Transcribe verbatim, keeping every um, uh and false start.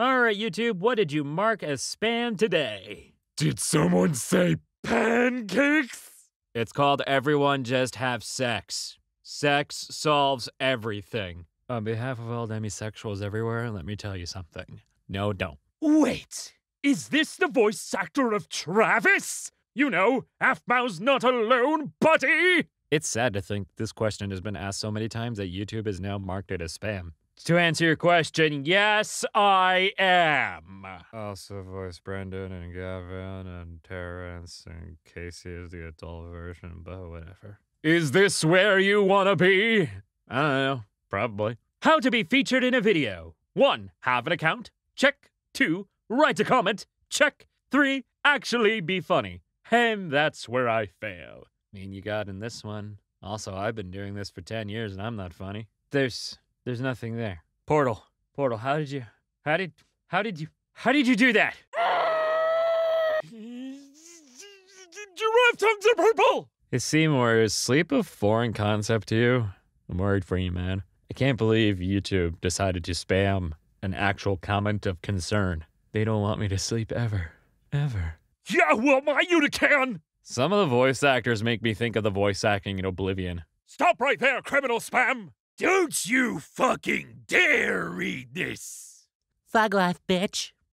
Alright, YouTube, what did you mark as spam today? Did someone say pancakes? It's called Everyone Just Have Sex. Sex solves everything. On behalf of all demisexuals everywhere, let me tell you something. No, don't. Wait! Is this the voice actor of Travis? You know, Half-Mouth's not alone, buddy! It's sad to think this question has been asked so many times that YouTube has now marked it as spam. To answer your question, yes, I am. Also voice Brendan and Gavin and Terrence and Casey is the adult version, but whatever. Is this where you wanna be? I don't know, probably. How to be featured in a video. One, have an account, check. Two, write a comment, check. Three, actually be funny. And that's where I fail. I mean, you got in this one. Also, I've been doing this for ten years and I'm not funny. There's... There's nothing there. Portal. Portal, how did you... How did... How did you... How did you do that? Giraffe tongues are purple! Is Seymour, is sleep a foreign concept to you? I'm worried for you, man. I can't believe YouTube decided to spam an actual comment of concern. They don't want me to sleep ever. Ever. Yeah, well, my unicorn! Some of the voice actors make me think of the voice acting in Oblivion. Stop right there, criminal spam! Don't you fucking dare read this! Fuck off, bitch.